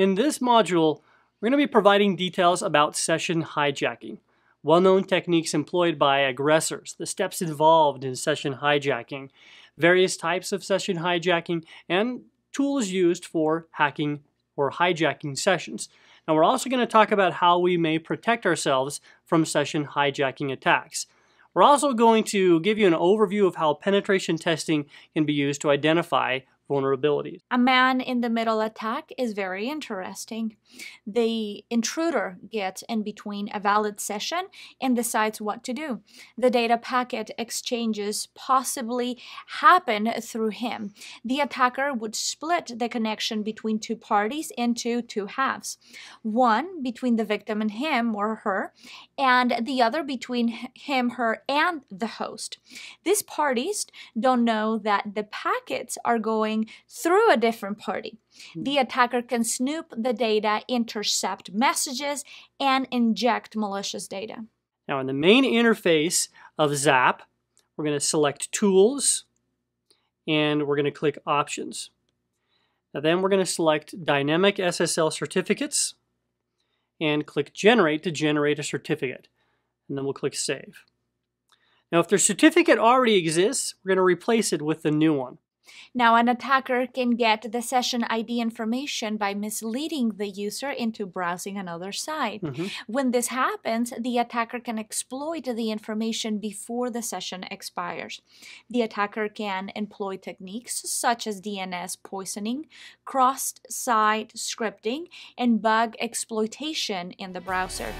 In this module, we're going to be providing details about session hijacking, well-known techniques employed by aggressors, the steps involved in session hijacking, various types of session hijacking, and tools used for hacking or hijacking sessions. Now, we're also going to talk about how we may protect ourselves from session hijacking attacks. We're also going to give you an overview of how penetration testing can be used to identify vulnerabilities. A man-in-the-middle attack is very interesting. The intruder gets in between a valid session and decides what to do. The data packet exchanges possibly happen through him. The attacker would split the connection between two parties into two halves. One between the victim and him or her, and the other between him, her, and the host. These parties don't know that the packets are going through a different party. The attacker can snoop the data, intercept messages, and inject malicious data. Now, in the main interface of Zap, we're going to select Tools, and we're going to click Options. Now, then we're going to select Dynamic SSL Certificates, and click Generate to generate a certificate. And then we'll click Save. Now, if the certificate already exists, we're going to replace it with the new one. Now, an attacker can get the session ID information by misleading the user into browsing another site. When this happens, the attacker can exploit the information before the session expires. The attacker can employ techniques such as DNS poisoning, cross-site scripting, and bug exploitation in the browser.